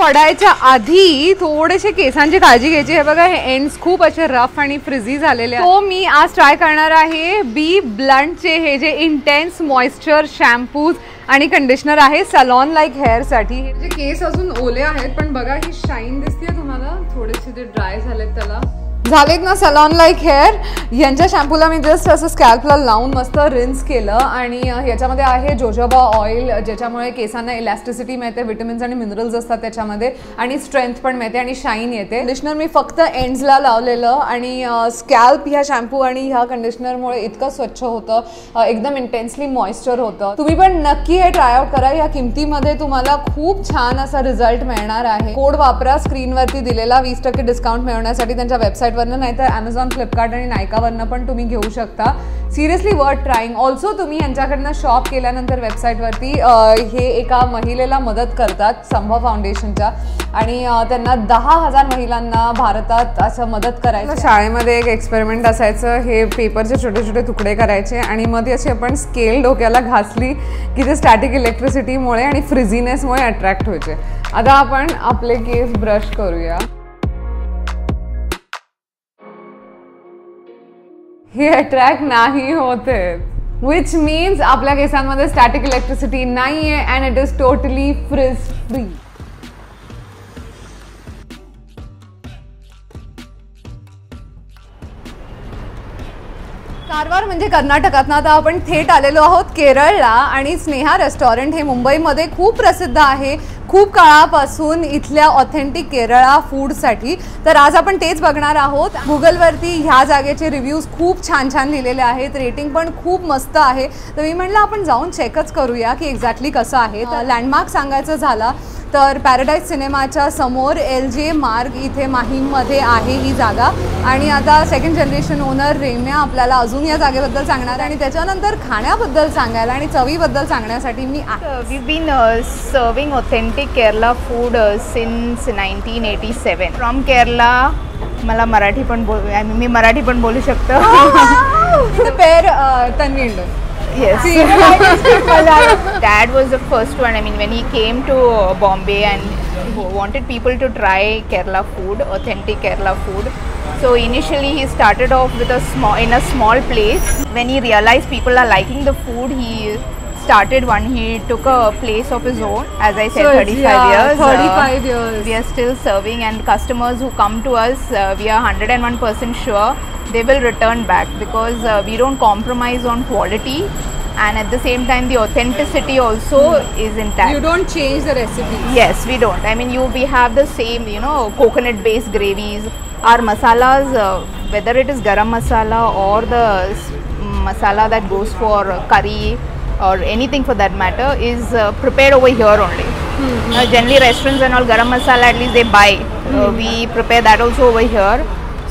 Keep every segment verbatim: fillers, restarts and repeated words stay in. पडायच्या आधी थोडेसे केसांची काळजी घ्यायची आहे। बघा हे एंड्स खूप असे रफ आणि फ्रिजी झालेले आहेत। सो मी आज ट्राय करणार आहे बी ब्लंट चे हे जे इंटेंस मॉइश्चर शॅम्पूज आणि कंडिशनर आहे सलॉन लाइक हेअर साठी। जे केस अजून ओले आहेत पण बघा ही शाइन दिसते तुम्हाला, थोडेसे जे ड्राय झालेत त्याला झालेत ना सलॉन लाइक हेअर। यांच्या शॅम्पूला मी जस्ट असं स्कॅल्पला लावून मस्त रिन्स केलं आणि याच्यामध्ये आहे जोजोबा ऑइल ज्याच्यामुळे केसांना इलॅस्टिसिटी मिळते, विटामिन्स आणि मिनरल्स असतात त्याच्यामध्ये आणि स्ट्रेंथ पण मिळते आणि शाईन येते। कंडिशनर मी फक्त एंड्सला लावलेलं आणि स्कॅल्प ह्या शॅम्पू आणि ह्या कंडिशनरमुळे इतकं स्वच्छ होतं, एकदम इंटेन्सली मॉइश्चर होतं। तुम्ही पण नक्की हे ट्राय आउट करा, या किमतीमध्ये तुम्हाला खूप छान असा रिझल्ट मिळणार आहे। कोड वापरा स्क्रीनवरती दिलेला वीस टक्के डिस्काउंट मिळवण्यासाठी त्यांच्या वेबसाईट नाही तर अमेझॉन फ्लिपकार्ट आणि नायकावरनं पण तुम्ही घेऊ शकता। Seriously worth trying. ऑल्सो तुम्ही यांच्याकडनं शॉप केल्यानंतर वेबसाईटवरती हे एका महिलेला मदत करतात संभव फाउंडेशनच्या आणि त्यांना दहा हजार महिलांना भारतात असं मदत करायचं। शाळेमध्ये एक एक्सपेरिमेंट असायचं, हे पेपरचे छोटे छोटे तुकडे करायचे आणि मग ती अशी आपण स्केल डोक्याला घासली की ते स्टॅटिक इलेक्ट्रिसिटीमुळे आणि फ्रिझीनेसमुळे अट्रॅक्ट व्हायचे। आता आपण आपले केस ब्रश करूया। हे अट्रैक्ट नहीं होते विच मीन्स आपल्या केसांमध्ये स्टॅटिक इलेक्ट्रिसिटी नहीं है and it is totally fridge free. Karwar म्हणजे कर्नाटकातून आता आपण थेट आलेलो आहोत केरळला आणि स्नेहा रेस्टॉरंट हे मुंबईमध्ये खूप प्रसिद्ध आहे खूप काळापासून इथल्या ऑथेंटिक केरळा फूडसाठी। तर आज आपण तेच बघणार आहोत। गुगलवरती ह्या जागेचे रिव्ह्यूज खूप छान छान लिहिलेले आहेत, रेटिंग पण खूप मस्त आहे। तर मी म्हटलं आपण जाऊन चेकच करूया की एक्झॅक्टली कसं आहे। तर लँडमार्क सांगायचं झाला तर पॅराडाईज सिनेमाच्या समोर एल जे मार्ग इथे माहीममध्ये आहे ही जागा आणि आता सेकंड जनरेशन ओनर रेम्या आपल्याला अजून या जागेबद्दल सांगणार आणि त्याच्यानंतर खाण्याबद्दल सांगायला आणि चवीबद्दल सांगण्यासाठी मी we been serving authentic Kerala food since nineteen eighty seven. From Kerala मला मराठी पण बोल मी मराठी पण बोलू शकतो। पेर Tanvi yes dad was the first one i mean when he came to uh, Bombay and he wanted people to try Kerala food, authentic Kerala food, so initially he started off with a small in a small place. When he realized people are liking the food, he started one he took a place of his own. As I said, so thirty-five yeah, years thirty-five uh, years we are still serving and customers who come to us uh, we are one hundred one percent sure they will return back because uh, we don't compromise on quality and at the same time the authenticity also mm. is intact. You don't change the recipe. Yes, we don't. I mean you we have the same, you know, coconut based gravies. Our masalas uh, whether it is garam masala or the masala that goes for curry or anything for that matter is uh, prepared over here only. Mm. Uh, generally restaurants and all garam masala at least they buy. Mm. Uh, we prepare that also over here.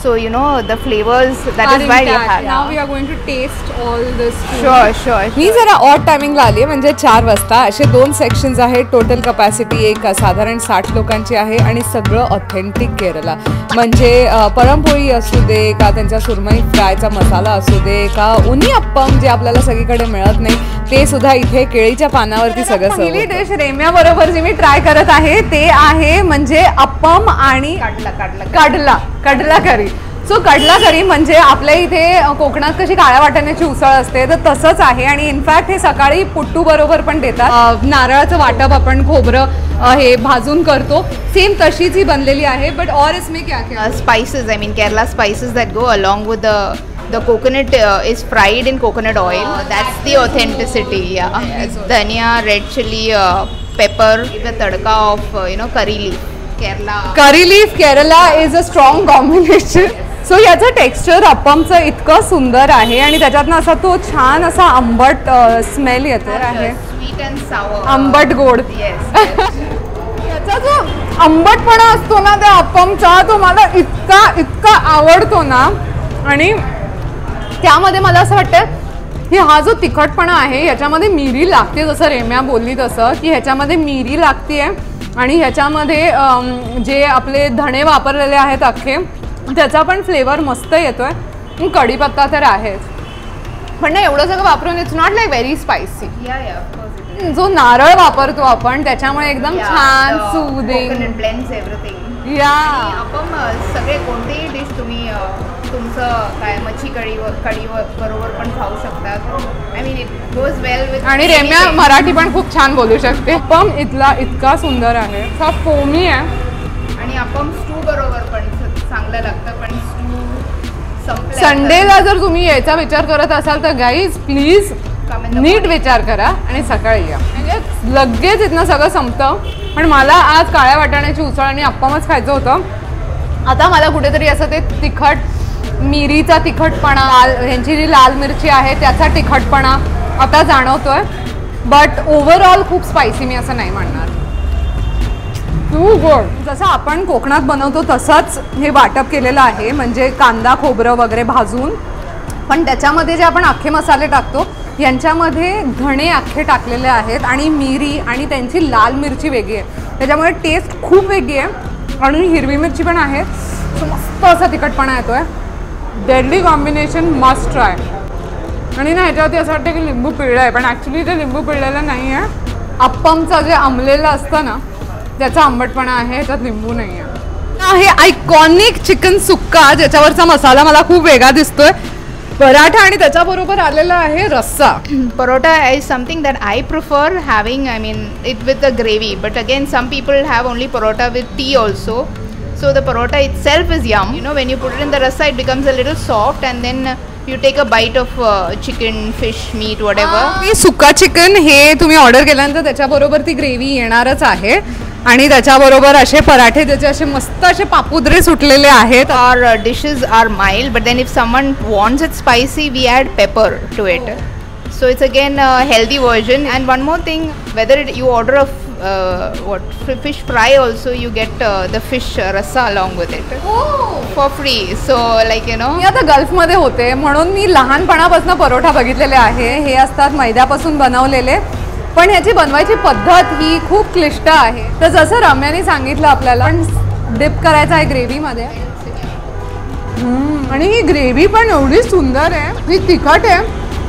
So you know the flavors that are is why we have now we are going to taste all this food. Sure sure. ही जरा odd timing लाली म्हणजे चार वाजता असे दोन sections आहेत। Total capacity एक साधारण साठ लोकांची आहे आणि सगळं ऑथेंटिक केरला म्हणजे परमपोळी असू दे का त्यांचा सुरमई फ्रायचा मसाला असू दे का उनी अप्पम जे आपल्याला सगळीकडे मिळत नाही ते सुद्धा इथे केळीच्या पानावरती सगळं सर्व। पहिली डिश रेम्या बरोबर जी मी ट्राय करत आहे ते आहे म्हणजे अप्पम आणि कडला कडला कडला कडला करी। सो कडला करी म्हणजे आपल्या इथे कोकणात कशी काळ्या वाटाण्याची उसळ असते तर तसंच आहे आणि इनफॅक्ट हे सकाळी पुट्टू बरोबर पण देतात। नारळाचं वाटप आपण खोबरं हे भाजून करतो सेम तशीच ही बनलेली आहे बट और इसमें क्या क्या spices I mean Kerala spices that go along with the the coconut uh, is fried in coconut oil. Oh, that's the authenticity. Yeah, it's dhania, red chili, uh, pepper with the tadka of uh, you know curry leaf. Kerala curry leaf Kerala is a strong combination. So so, याचं texture अप्पमचं इतकं सुंदर आहे आणि त्याच्यातनं असा तो छान असा आंबट स्मेल येतो आहे स्वीट अँड सावर आंबट गोड येस याचा जो आंबटपणा असतो ना त्या अप्पमचा तो मला इतका इतका आवडतो ना आणि त्यामध्ये मला असं वाटतं की हा जो तिखटपणा आहे ह्याच्यामध्ये मिरी लागते जसं रेम्या बोलली तसं की ह्याच्यामध्ये मिरी लागते आणि ह्याच्यामध्ये जे आपले धणे वापरलेले आहेत अख्खे त्याचा पण फ्लेवर मस्त येतो आहे। कढीपत्ता तर आहेच पण ना एवढं सगळं वापरून it's not like very spicy. जो नारळ वापरतो आपण त्याच्यामुळे एकदम छान सूदिंग कोकोनट ब्लेंड्स एवरीथिंग या आपण सगळे कोणतेही डिश तुम्ही तुमचं काय मच्छी कढी कढी बरोबर पण खाऊ शकता. I mean it goes well with. आणि रम्या मराठी पण खूप छान बोलू शकते. पण इतला इतका सुंदर आहे सा फोमी आहे आणि आपण स्टू बरोबर पण चांगला लागतं. पण स्टू संडेला जर तुम्ही याचा विचार करत असाल तर गाइस प्लीज नीट विचार करा आणि सकाळी या. लगेच इतना सगळं संपतं. पण मला आज काळ्या वाटाण्याची उसळ आणि अप्पमच खायचं होतं. आता मला कुठेतरी असं ते तिखट मिरीचा तिखटपणा यांची जी लाल मिरची आहे त्याचा तिखटपणा आता जाणवतोय. बट ओव्हरऑल खूप स्पायसी मी असं नाही म्हणणार. Too good. जसं आपण कोकणात बनवतो तसंच हे वाटप केलेलं आहे. म्हणजे कांदा खोबरं वगैरे भाजून पण त्याच्यामध्ये जे आपण अख्खे मसाले टाकतो यांच्यामध्ये धणे अख्खे टाकलेले आहेत आणि मिरी आणि त्यांची लाल मिरची वेगळी आहे त्याच्यामुळे टेस्ट खूप वेगळी आहे. आणि हिरवी मिरची पण आहे सो मस्त असा तिखटपणा येतो आहे. Deadly combination must try. आणि ना ह्याच्यावरती असं वाटतं की लिंबू पिळलं आहे पण ॲक्च्युली ते लिंबू पिळलेलं नाही आहे. अप्पमचं जे आंबलेलं असतं ना त्याचा आंबटपणा आहे ह्याच्यात लिंबू नाही आहे. हे आयकॉनिक चिकन सुक्का ज्याच्यावरचा मसाला मला खूप वेगळा दिसतो आहे. पराठा आणि त्याच्याबरोबर आलेला आहे रस्सा. Parotta is something that I prefer having I mean it with the gravy but again some people have only parotta with tea also. So the parotta itself is yum you know when you put it in the rassa it becomes a little soft and then you take a bite of chicken fish meat whatever. हे सुका chicken हे तुम्ही order केल्यानंतर त्याच्याबरोबर ती gravy येणारच आहे आणि त्याच्याबरोबर असे पराठे त्याचे असे मस्त असे पापुद्रे सुटलेले आहेत. Our dishes are mild but then if someone wants it spicy we add pepper to it so it's again a healthy version. And one more thing whether it you order a what fish fry also you get the fish rassa along with it for free. So like you know मी आता गल्फमध्ये होते म्हणून मी लहानपणापासून परोठा बघितलेले आहे. हे असतात मैद्यापासून बनवलेले पण ह्याची बनवायची पद्धत ही खूप क्लिष्ट आहे. तर जसं रम्याने सांगितलं आपल्याला पण डिप करायचं आहे ग्रेव्हीमध्ये आणि ही ग्रेव्ही पण एवढी सुंदर आहे. ही तिखट आहे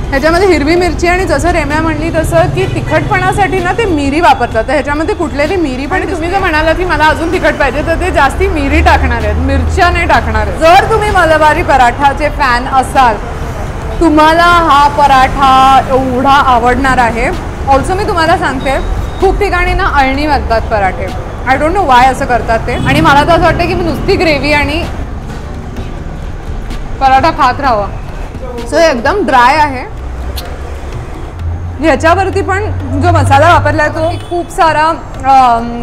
ह्याच्यामध्ये हिरवी मिरची आणि जसं रम्या म्हणली तसं की तिखटपणासाठी ना ते मिरी वापरतात तर ह्याच्यामध्ये कुठलेली मिरी पण तुम्ही जर म्हणाला की मला अजून तिखट पाहिजे तर ते जास्ती मिरी टाकणार आहेत मिरच्या नाही टाकणार आहेत. जर तुम्ही मलबारी पराठाचे फॅन असाल तुम्हाला हा पराठा एवढा आवडणार आहे. ऑल्सो मी तुम्हाला सांगते खूप ठिकाणी ना अळणी घालतात पराठे. आय डोंट नो वाय असं करतात ते. आणि मला तर असं वाटतं की मी नुसती ग्रेव्ही आणि पराठा खात राहावा. सो हे एकदम ड्राय आहे. ह्याच्यावरती पण जो मसाला वापरला आहे तो खूप सारा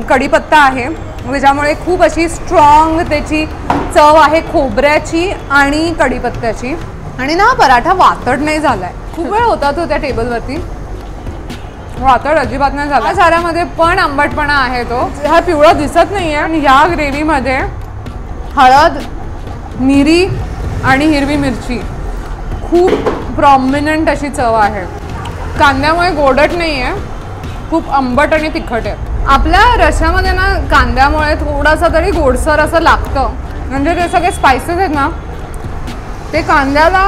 कढीपत्ता आहे त्याच्यामुळे खूप अशी स्ट्रॉंग त्याची चव आहे खोबऱ्याची आणि कढीपत्त्याची. आणि ना पराठा वातड नाही झाला आहे. खूप वेळ होता तो त्या टेबलवरती वातड अजिबात नाही झाला. साऱ्यामध्ये पण आंबटपणा आहे तो हा पिवळा दिसत नाही आहे. आणि ह्या ग्रेव्हीमध्ये हळद मिरी आणि हिरवी मिरची खूप प्रॉमिनंट अशी चव आहे. कांद्यामुळे गोडट नाही आहे खूप आंबट आणि तिखट आहे. आपल्या रशामध्ये ना कांद्यामुळे थोडासा तरी गोडसर असं लागतं म्हणजे ते सगळे स्पायसेस आहेत ना ते कांद्याला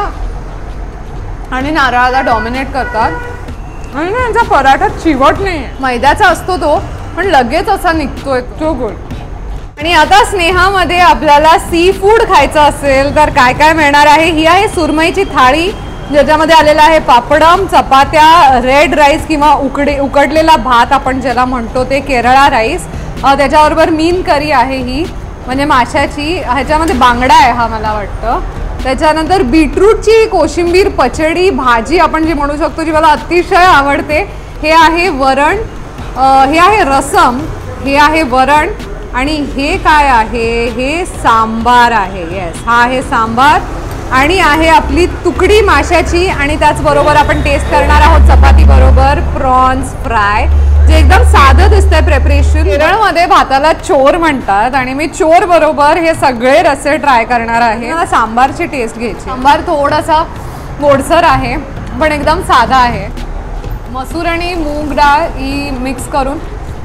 आणि नारळाला डॉमिनेट करतात. आणि ना यांचा पराठा चिवट नाही आहे मैद्याचा असतो तो पण लगेच असा निघतोय तो गोड. आणि आता स्नेहामध्ये आपल्याला सी फूड खायचं असेल तर काय काय मिळणार आहे. ही आहे सुरमईची थाळी ज्याच्यामध्ये आलेला आहे पापडम चपात्या रेड राईस किंवा उकडे उकडलेला भात आपण ज्याला म्हणतो ते केरळा राईस त्याच्याबरोबर मीन करी आहे ही म्हणजे माशाची ह्याच्यामध्ये बांगडा आहे हा मला वाटतं. त्याच्यानंतर बीटरूटची कोशिंबीर पचडी भाजी आपण जी म्हणू शकतो जी मला अतिशय आवडते. हे आहे वरण हे आहे रसम हे आहे वरण आणि हे काय आहे हे सांबार आहे. येस हा आहे सांबार आणि आहे आपली तुकडी माशाची आणि त्याचबरोबर आपण टेस्ट करणार आहोत चपातीबरोबर प्रॉन्स फ्राय जे एकदम साधं दिसतंय प्रेपरेशन. केरळमध्ये भाताला चोर म्हणतात आणि मी चोर बरोबर हे सगळे रस्से ट्राय करणार आहे. मला सांबारची टेस्ट घ्यायची. सांबार थोडासा गोडसर आहे पण एकदम साधा आहे. मसूर आणि मूग डाळ ही मिक्स करून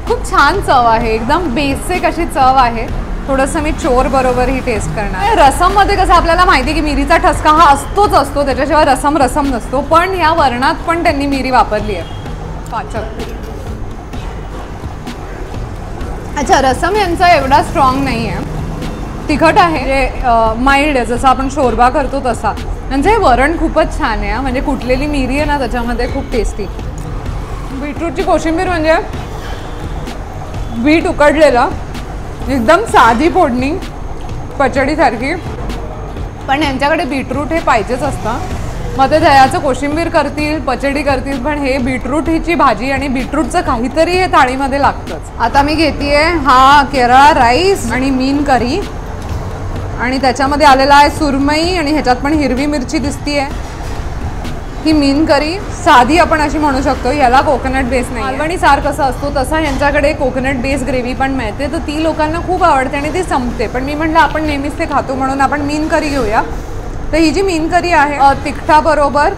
खूप छान चव आहे एकदम बेसिक अशी चव आहे. थोडंसं मी चोर बरोबर ही टेस्ट करणार. रसममध्ये कसं आपल्याला माहिती आहे की मिरीचा ठसका हा असतोच असतो त्याच्याशिवाय रसम रसम नसतो पण ह्या वरणात पण त्यांनी मिरी वापरली आहे. पाचक अच्छा, रसम यांचा एवढा स्ट्रॉंग नाही आहे, तिखट आहे, माइल्ड आहे, जसं आपण शोरबा करतो तसा. म्हणजे हे वरण खूपच छान आहे, म्हणजे कुटलेली मिरी आहे ना त्याच्यामध्ये, खूप टेस्टी. बीटरूटची कोशिंबीर म्हणजे बीट उकडलेलं, एकदम साधी फोडणी पचडीसारखी, पण यांच्याकडे बीटरूट हे पाहिजेच असतं. मग ते दह्याचं कोशिंबीर करतील, पचडी करतील, पण हे बीटरूट हिची भाजी आणि बीटरूटचं काहीतरी हे थाळीमध्ये लागतंच. आता मी घेते आहे हा केरळ राईस आणि मीन करी, आणि त्याच्यामध्ये आलेला आहे सुरमई, आणि ह्याच्यात पण हिरवी मिरची दिसते आहे. ही मीन करी साधी आपण अशी म्हणू शकतो, ह्याला कोकोनट बेस नाही. मालवणीसार कसं असतो तसा ह्यांच्याकडे कोकोनट बेस ग्रेव्ही पण मिळते, तर ती लोकांना खूप आवडते आणि ती संपते. पण मी म्हटलं आपण नेहमीच ते खातो म्हणून आपण मीन करी घेऊया. तर ही जी मीन करी आहे तिखटाबरोबर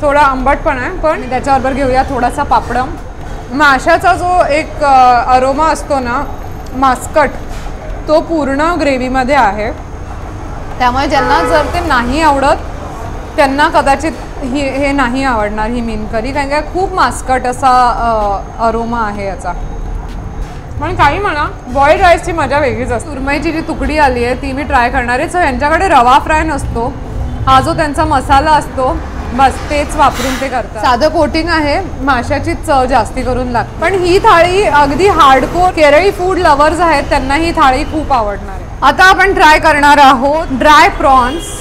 थोडा आंबटपणा आहे, पण त्याच्याबरोबर घेऊया थोडासा पापडम. माशाचा जो एक अरोमा असतो ना, मास्कट, तो पूर्ण ग्रेव्हीमध्ये आहे, त्यामुळे ज्यांना जर ते नाही आवडत त्यांना कदाचित हे हे नाही आवडणार ही मीन करी, कारण का खूप मास्कट असा अरोमा आहे याचा. पण काही म्हणा, बॉईल्ड राईसची मजा वेगळीच असते. सुरमईची जी तुकडी आली आहे ती मी ट्राय करणार आहे. सो यांच्याकडे रवा फ्राय नसतो, हा जो त्यांचा मसाला असतो बस तेच वापरून ते करतात. साधं कोटिंग आहे, माशाची चव जास्ती करून लागते. पण ही थाळी अगदी हार्डकोर केरळी फूड लवर्स आहेत त्यांना ही थाळी खूप आवडणार आहे. आता आपण ट्राय करणार आहोत ड्राय प्रॉन्स.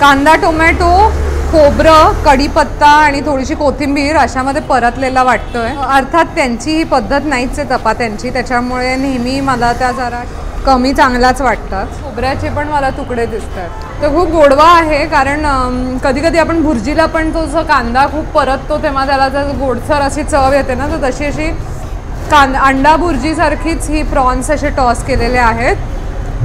कांदा, टोमॅटो, खोबरं, कढीपत्ता आणि थोडीशी कोथिंबीर अशामध्ये परतलेला वाटतोय. अर्थात त्यांची ही पद्धत नाहीच आहे चपात्यांची, त्याच्यामुळे नेहमी मला त्या जरा कमी चांगलाच वाटतात. खोबऱ्याचे पण मला तुकडे दिसतात, तर खूप गोडवा आहे, कारण कधी कधी आपण भुर्जीला पण तो जो कांदा खूप परततो तेव्हा त्याला जर गोडसर अशी चव येते ना, तर तशी अशी कांदा अंडा भुर्जीसारखीच ही प्रॉन्स असे टॉस केलेले आहेत.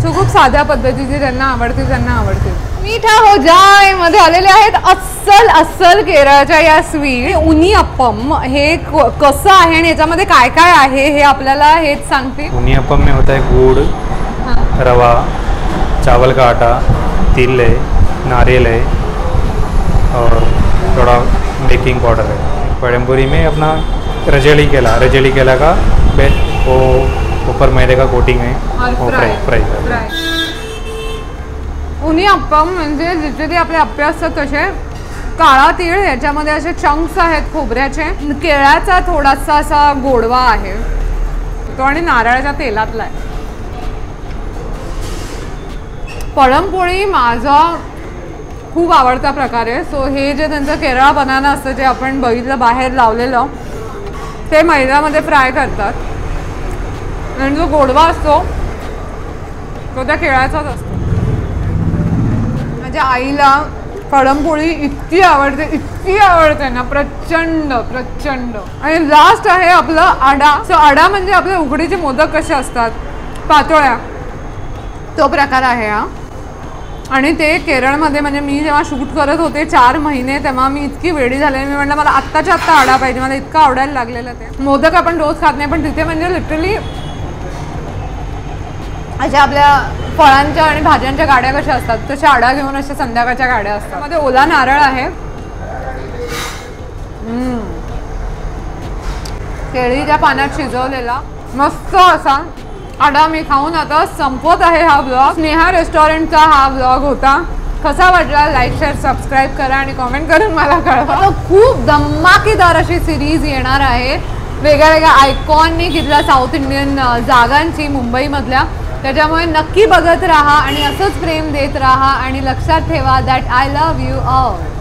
सो खूप साध्या पद्धतीची, ज्यांना आवडते त्यांना आवडते. मीठा हो जाय मध्ये आलेले आहेत अस्सल अस्सल केरळच्या या स्वीट उनी अप्पम. हे कसं आहे आणि याच्यामध्ये काय काय आहे हे आपल्याला हेच सांगते. उनी अप्पम में होता है गुड़, हाँ, रवा, चावल का आटा, तिल है, नारियल है और थोड़ा बेकिंग पाउडर है. पड़ेमपुरी में अपना रजेली केला, रजेली केला का वो ऊपर मैदे का कोटिंग है और फ्राई फ्राई उन्हीं अप्पम म्हणजे जिथे ते आपले अप्पे असतात तसे. काळा तीळ, याच्यामध्ये असे चंक्स आहेत खोबऱ्याचे, केळ्याचा थोडासा असा गोडवा आहे तो, आणि नारळाच्या तेलातला आहे. पळमपोळी माझा खूप आवडता प्रकार आहे. सो हे जे त्यांचं केरळ बनाना असतं जे आपण बघितलं बाहेर लावलेलं, ते मैद्यामध्ये फ्राय करतात, आणि जो गोडवा असतो तो त्या केळ्याचाच असतो. माझ्या आईला पळमपोळी इतकी आवडते, इतकी आवडते ना, प्रचंड प्रचंड. आणि लास्ट आहे आपला आडा. सो आडा म्हणजे आपले उकडीचे मोदक कसे असतात, पातोळ्या, तो प्रकार आहे हा. आणि ते केरळमध्ये म्हणजे मी जेव्हा शूट करत होते चार महिने तेव्हा मी इतकी वेडी झाले, मी म्हटलं मला आत्ताच्या आत्ता आडा पाहिजे, मला इतका आवडायला लागलेलं. ते मोदक आपण रोज खात नाही, पण तिथे म्हणजे लिटरली अशा आपल्या फळांच्या आणि भाज्यांच्या गाड्या कशा असतात तशा आडा घेऊन अशा संध्याकाळच्या गाड्या असतात. मध्ये ओला नारळ आहे, केळीच्या पानात शिजवलेला मस्त असा आडा मी खाऊन आता संपवत आहे हा ब्लॉग. स्नेहा रेस्टॉरंटचा हा ब्लॉग होता. कसा वाटला लाईक, शेअर, सबस्क्राईब करा आणि कॉमेंट करून मला कळवा. खूप धमाकेदार अशी सिरीज येणार आहे वेगळ्या वेगळ्या आयकॉनिक इथल्या साऊथ इंडियन जागांची मुंबईमधल्या, त्याच्यामुळे नक्की बघत राहा आणि असंच प्रेम देत राहा. आणि लक्षात ठेवा that I love you all.